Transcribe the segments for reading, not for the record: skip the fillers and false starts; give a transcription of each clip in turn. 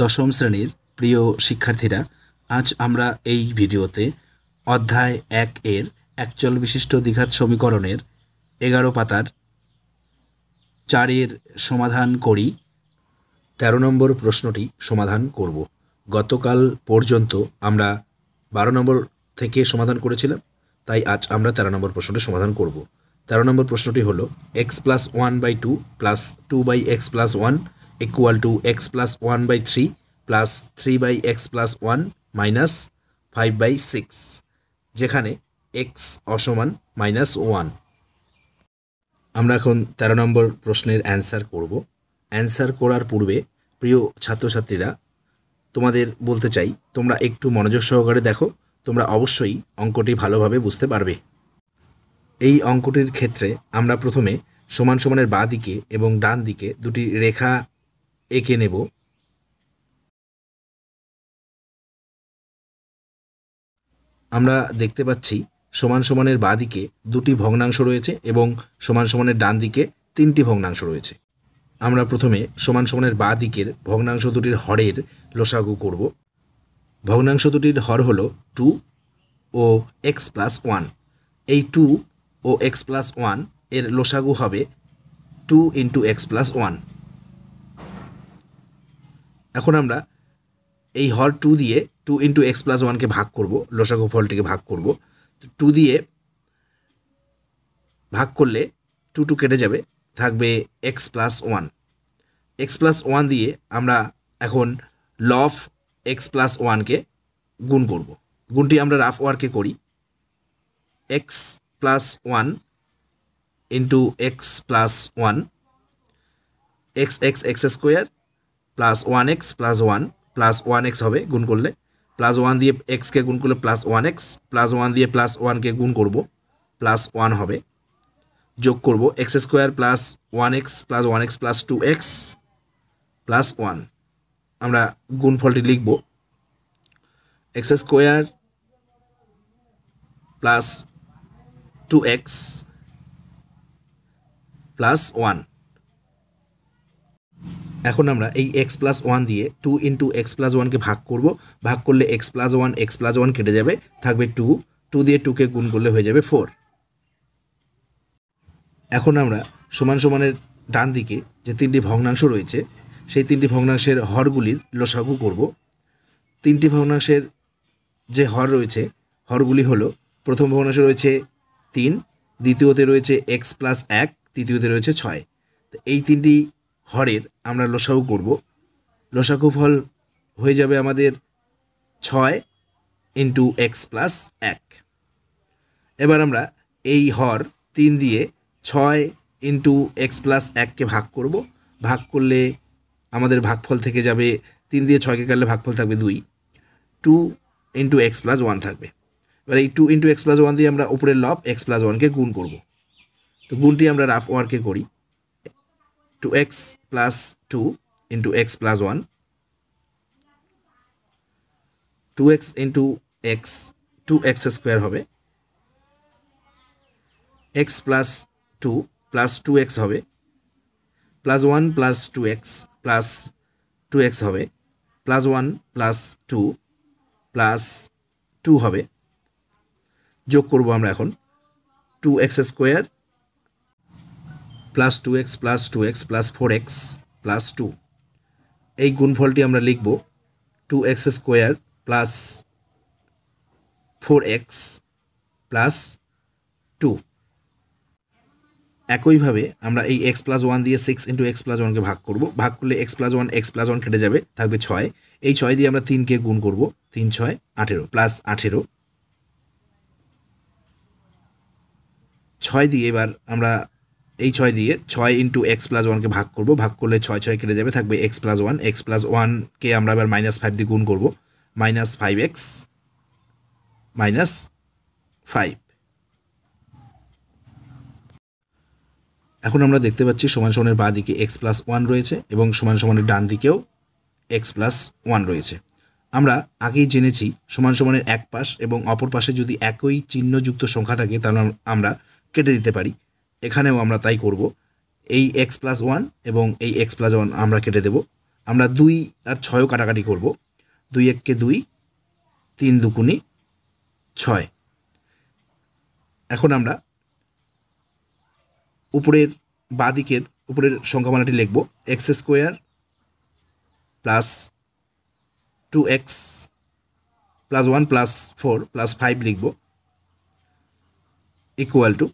দশম শ্রেণীর প্রিয় শিক্ষার্থীরা, আজ আমরা এই ভিডিওতে অধ্যায় ১ এর একচল বিশিষ্ট দ্বিঘাত সমীকরণের ১১ পাতার ৪-এর সমাধান করি। ১৩ নম্বর প্রশ্নটি সমাধান করব। গতকাল পর্যন্ত আমরা ১২ নম্বর থেকে সমাধান করেছিলাম, তাই আজ আমরা ১৩ নম্বর প্রশ্নটি সমাধান করব। ১৩ নম্বর প্রশ্নটি হলো x plus 1/2 plus 2/x plus 1 equal to x plus 1/3 plus 3/x plus 1 minus 5/6, যেখানে x অসমান -1। আমরা এখন ১৩ নম্বর প্রশ্নের অ্যান্সার করব। অ্যান্সার করার পূর্বে প্রিয় ছাত্রছাত্রীরা, তোমাদের বলতে চাই তোমরা একটু মনোযোগ সহকারে দেখো, তোমরা অবশ্যই অঙ্কটি ভালোভাবে বুঝতে পারবে। এই অঙ্কটির ক্ষেত্রে আমরা প্রথমে সমান সমানের বাঁ দিকে এবং ডান দিকে দুটি রেখা এঁকে নেব। আমরা দেখতে পাচ্ছি সমান সমানের বাঁ দিকে দুটি ভগ্নাংশ রয়েছে এবং সমান সমানের ডান দিকে তিনটি ভগ্নাংশ রয়েছে। আমরা প্রথমে সমান সমানের বাঁ দিকের ভগ্নাংশ দুটির হরের লসাগু করব। ভগ্নাংশ দুটির হর হল 2 ও x প্লাস 1। এই 2 ও x প্লাস 1 এর লসাগু হবে 2 × x প্লাস 1। এখন আমরা এই হর 2 দিয়ে 2 × x প্লাস 1 ভাগ করব, লসাগু ফলটিকে ভাগ করব। 2 দিয়ে ভাগ করলে 2 কেটে যাবে, থাকবে x প্লাস 1। x প্লাস 1 দিয়ে আমরা এখন লব x প্লাস 1 গুণ করব। গুণটি আমরা রাফ ওয়ার্কে করি। x plus 1 into x plus 1, x square plus 1x plus 1 plus 1x হবে গুণ করলে, প্লাস 1 দিয়ে xকে গুণ করলে প্লাস 1x, প্লাস 1 দিয়ে প্লাস 1কে গুণ করব, প্লাস 1 হবে, যোগ করব x square plus 1x plus 1x plus 2x plus 1। আমরা গুণফলটি লিখব, x square plus 2x plus 1। এখন আমরা এই x প্লাস 1 দিয়ে 2 × x প্লাস 1 ভাগ করব। ভাগ করলে x প্লাস 1 কেটে যাবে, থাকবে 2। 2 দিয়ে 2কে গুণ করলে হয়ে যাবে 4। এখন আমরা সমান সমানের ডান দিকে যে তিনটি ভগ্নাংশ রয়েছে সেই তিনটি ভগ্নাংশের হরগুলির লসাগু করব। তিনটি ভগ্নাংশের যে হর রয়েছে হরগুলি হলো, প্রথম ভগ্নাংশে রয়েছে 3, দ্বিতীয়তে রয়েছে x প্লাস 1, তৃতীয়তে রয়েছে 6। এই তিনটি হরের আমরা লসাগু করব। লসাগু ফল হয়ে যাবে আমাদের 6 × x প্লাস 1। এবার আমরা এই হর 3 দিয়ে 6 × x প্লাস 1 ভাগ করব। ভাগ করলে আমাদের ভাগফল থেকে যাবে, 3 দিয়ে 6 কাটলে ভাগফল থাকবে 2, 2 × x প্লাস 1 থাকবে। এবার এই 2 × x প্লাস 1 দিয়ে আমরা উপরের লব x প্লাস 1 গুণ করব। তো গুণটি আমরা রাফ ওয়ার্কে করি, 2x plus 2 × x plus 1, 2x × x 2x square হবে, x প্লাস 2 প্লাস 2x হবে, plus 1 plus 2x plus 2x হবে, প্লাস 1 প্লাস 2 প্লাস 2 হবে, যোগ করব আমরা এখন 2x square plus 2x plus 2x plus 4x plus 2। এই গুণফলটি আমরা লিখব, 2x square plus 4x plus 2। একইভাবে আমরা এই x প্লাস 1 দিয়ে 6 × x প্লাস 1 ভাগ করব। ভাগ করলে x প্লাস 1 কেটে যাবে, থাকবে 6। এই 6 দিয়ে আমরা 3কে গুণ করব, 3 × 6 = 18 প্লাস 18, 6 দিয়ে। এবার আমরা এই 6 দিয়ে 6 × x প্লাস 1 ভাগ করব। ভাগ করলে 6 কেটে যাবে, থাকবে x প্লাস 1। x প্লাস 1 আমরা এবার -5 দিয়ে গুণ করব, -5x - 5। এখন আমরা দেখতে পাচ্ছি সমান সমানের বাঁ দিকে x প্লাস 1 রয়েছে এবং সমান সমানের ডান দিকেও x প্লাস 1 রয়েছে। আমরা আগেই জেনেছি সমান সমানের এক পাশ এবং অপর পাশে যদি একই চিহ্নযুক্ত সংখ্যা থাকে তাহলে আমরা কেটে দিতে পারি। এখানেও আমরা তাই করব। এই x প্লাস 1 এবং এই x প্লাস 1 আমরা কেটে দেব। আমরা 2 আর 6 কাটাকাটি করব। 2 1 কে 2, 3 2 গুণে 6। এখন আমরা উপরের বাঁদিকের উপরের সংখ্যামালাটি লিখব। x² + 2x + 1 + 4 + 5 লিখব ইকুয়াল টু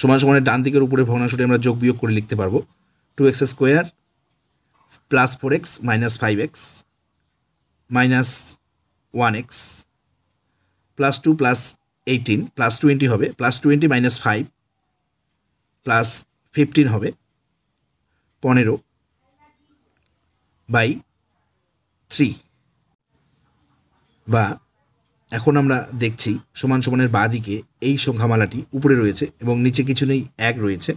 সমান সমানের ডান দিকের উপরে ভগ্নাংশটি আমরা যোগ বিয়োগ করে লিখতে পারবো। 2x² + 4x - 5x - 1x + 2 + 18 + 20 হবে, +20 - 5 + 15 হবে 15/3। বা এখন আমরা দেখছি সমান সমানের বাঁ দিকে এই সংখ্যামালাটি উপরে রয়েছে এবং নিচে কিছু নেই, 1 রয়েছে।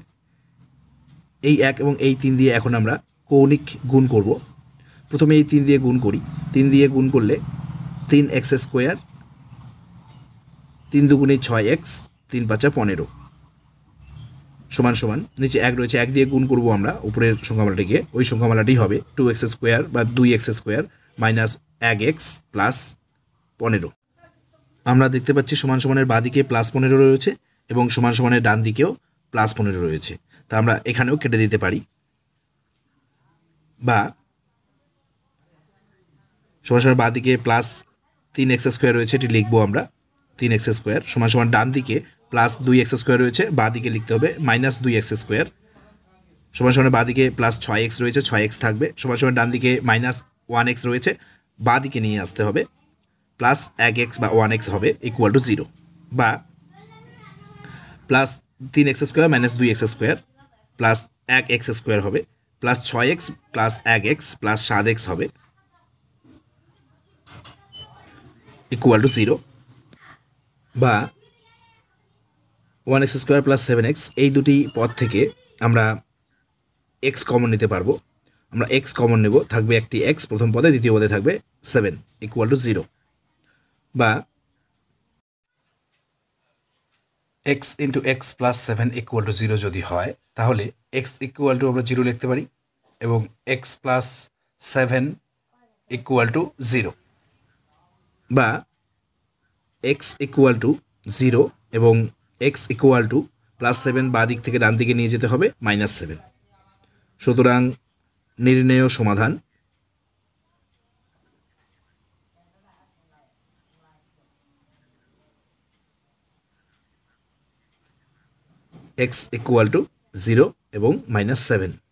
এই 1 এবং এই 3 দিয়ে এখন আমরা কৌণিক গুণ করব। প্রথমে এই 3 দিয়ে গুণ করি। 3 দিয়ে গুণ করলে 3x², 3 2 গুণে 6x, 3 5 15 = নিচে 1 রয়েছে, 1 দিয়ে গুণ করব আমরা উপরের সংখ্যামালাটিকে। ওই সংখ্যামালাটি হবে 2x² বা 2x² - 1x + 15। আমরা দেখতে পাচ্ছি সমান সমানের বাঁদিকে +15 রয়েছে এবং সমান সমানের ডান দিকেও +15 রয়েছে, তা আমরা এখানেও কেটে দিতে পারি। বা সমান সমানের বাঁদিকে +3x² রয়েছে, এটি লিখবো আমরা 3x²। সমান সমান ডান দিকে +2x² রয়েছে, বাঁদিকে লিখতে হবে -2x²। সমান সমানের বাঁদিকে +6x রয়েছে, 6x থাকবে। সমান সমান ডান দিকে -1x রয়েছে, বাঁদিকে নিয়ে আসতে হবে, +1x বা 1x হবে ইকুয়াল টু 0। বা +3x² - 2x² +1x² হবে, +6x + 1x প্লাস 7x হবে ইকুয়াল টু 0। বা 1x² + 7x, এই দুটি পদ থেকে আমরা x কমন নিতে পারবো। আমরা x কমন নেব, থাকবে একটি x প্রথম পদে, দ্বিতীয় পদে থাকবে 7 ইকুয়াল টু 0। বা x × x + 7 ইকুয়াল টু 0 যদি হয়, তাহলে x ইকুয়াল টু আমরা 0 লিখতে পারি এবং x + 7 ইকুয়াল টু 0। বা x = 0 এবং x = +7 বাঁ দিক থেকে ডান দিকে নিয়ে যেতে হবে -7। সুতরাং নির্ণেয় সমাধান x = 0 এবং -7।